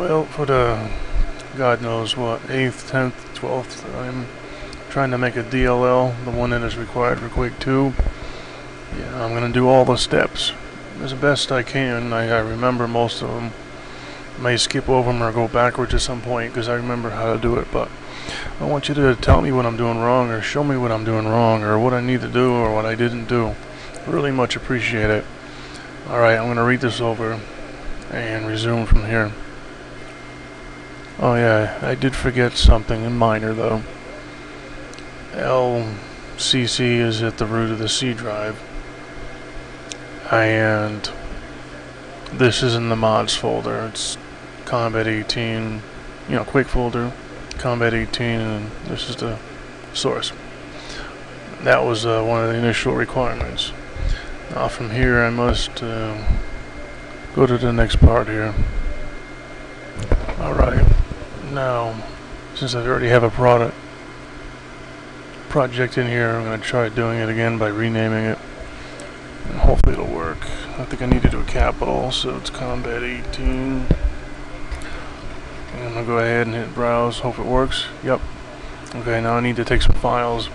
well for the God knows what, 8th, 10th, 12th. I'm trying to make a DLL, the one that is required for Quake 2. Yeah, I'm going to do all the steps as best I can. I remember most of them. May skip over them or go backwards at some point because I remember how to do it, but I want you to tell me what I'm doing wrong or show me what I'm doing wrong or what I need to do or what I didn't do. Really much appreciate it. Alright, I'm going to read this over and resume from here. Oh yeah, I did forget something minor though. LCC is at the root of the C drive, and this is in the mods folder. It's Combat 18, you know, Quake folder, Combat 18, and this is the source. That was one of the initial requirements. Now from here I must go to the next part here. Alright, now since I already have a project in here, I'm going to try doing it again by renaming it, and hopefully it'll work. I think I need to do a capital, so it's Combat 18. And I'm going to go ahead and hit browse, hope it works. Yep. Okay, now I need to take some files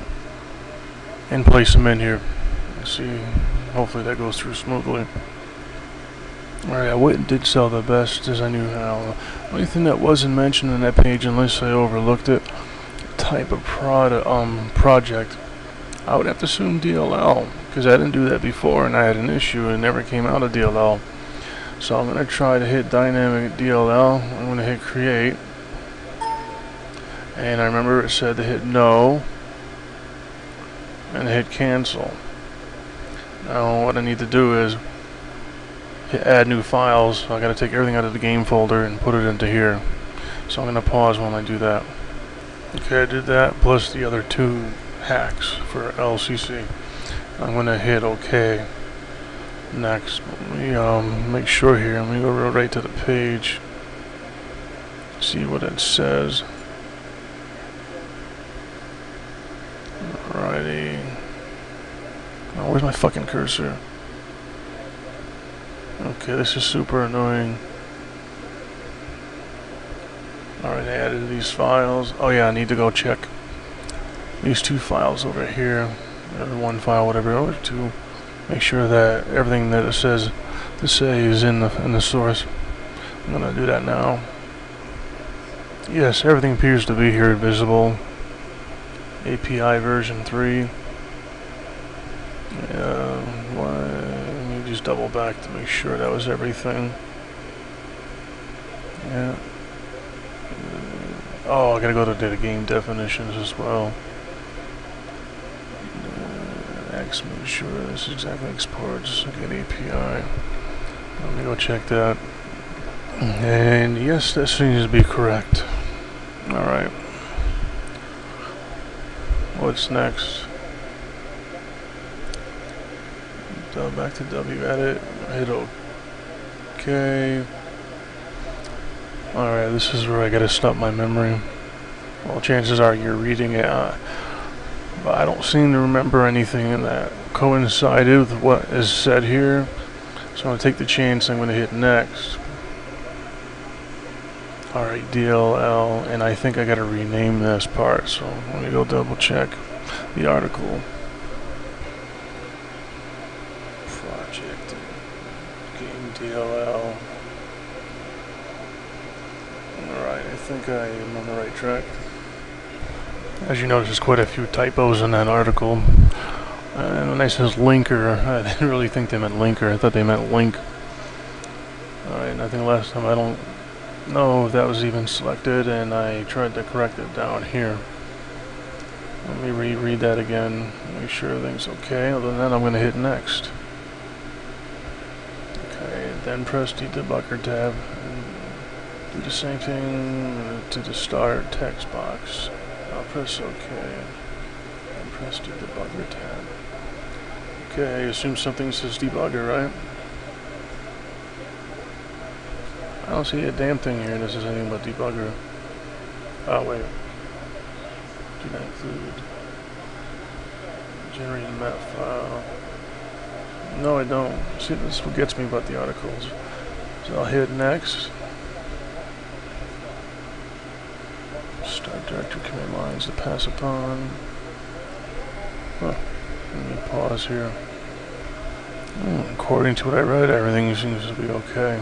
and place them in here. Let's see, hopefully that goes through smoothly. Alright, I went and did sell the best as I knew how. The only thing that wasn't mentioned in that page, unless I overlooked it, type of project, I would have to assume DLL, because I didn't do that before and I had an issue and it never came out of DLL. So I'm going to try to hit dynamic DLL. I'm going to hit create, and I remember it said to hit no and hit cancel. Now what I need to do is hit add new files. I got to take everything out of the game folder and put it into here, so I'm going to pause when I do that. Okay, I did that plus the other two hacks for LCC. I'm going to hit OK. Next, let me make sure here. Let me go right to the page. See what it says. Alrighty. Oh, where's my fucking cursor? Okay, this is super annoying. Alright, I added these files. Oh yeah, I need to go check these two files over here, or one file, whatever, to make sure that everything that it says to say is in the source. I'm gonna do that now. Yes, everything appears to be here visible. API version 3. Let me just double back to make sure that was everything. Yeah. Oh, I gotta go to the game definitions as well. X, make sure this exactly exports. Okay, API. Let me go check that. And yes, that seems to be correct. Alright. What's next? Back to WEdit. Hit OK. Alright, this is where I gotta stop my memory. Well, chances are you're reading it, but I don't seem to remember anything in that coincided with what is said here. So I'm gonna take the chance, I'm gonna hit next. Alright, DLL, and I think I gotta rename this part, so let me go double check the article. Project Game DLL. Alright, I think I am on the right track. As you notice, there's quite a few typos in that article. And when I says linker, I didn't really think they meant linker. I thought they meant link. Alright, nothing last time. I don't know if that was even selected, and I tried to correct it down here. Let me reread that again, make sure everything's okay. Other than that, I'm going to hit next. Okay, then press the debugger tab. Do the same thing to the start text box. I'll press OK and press the debugger tab. Okay, I assume something says debugger, right? I don't see a damn thing here that says anything about debugger. Oh wait. Do not include generating map file. No, I don't. See, this is what gets me about the articles. So I'll hit next. Directive command lines to pass upon. Huh. Let me pause here. According to what I read, everything seems to be okay.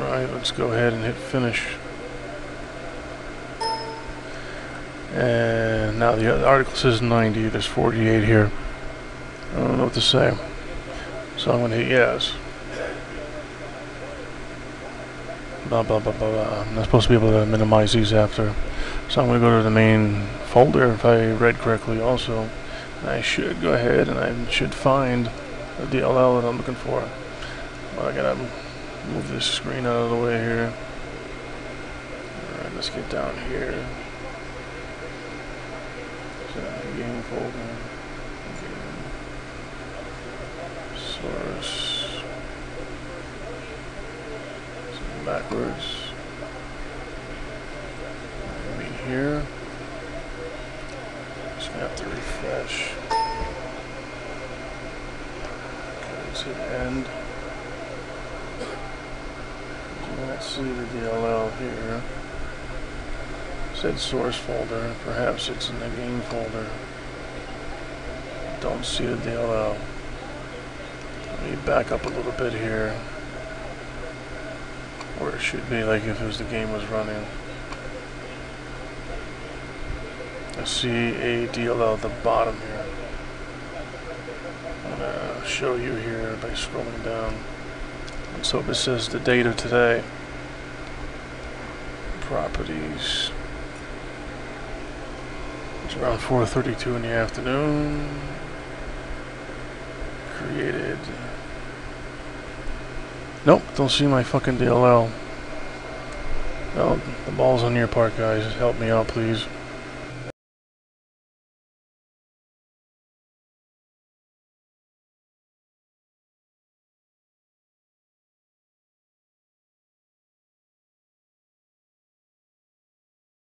Alright, let's go ahead and hit finish. And now the article says 90, there's 48 here. I don't know what to say. So I'm going to hit yes. Blah, blah, blah, blah, blah. I'm not supposed to be able to minimize these after. So I'm going to go to the main folder if I read correctly also. I should go ahead and I should find the DLL that I'm looking for. But I gotta move this screen out of the way here. Alright, let's get down here. So, game folder. Okay. Source. So backwards. Maybe here. Have to refresh. Okay, let's hit end. Let's see the DLL here. It said source folder. Perhaps it's in the game folder. Don't see the DLL. Let me back up a little bit here. Where it should be, like if it was the game was running. I see a DLL at the bottom here. I'm going to show you here by scrolling down. Let's hope it says the date of today. Properties. It's around 4:32 in the afternoon. Created. Nope, don't see my fucking DLL. No, the ball's on your part, guys. Help me out, please.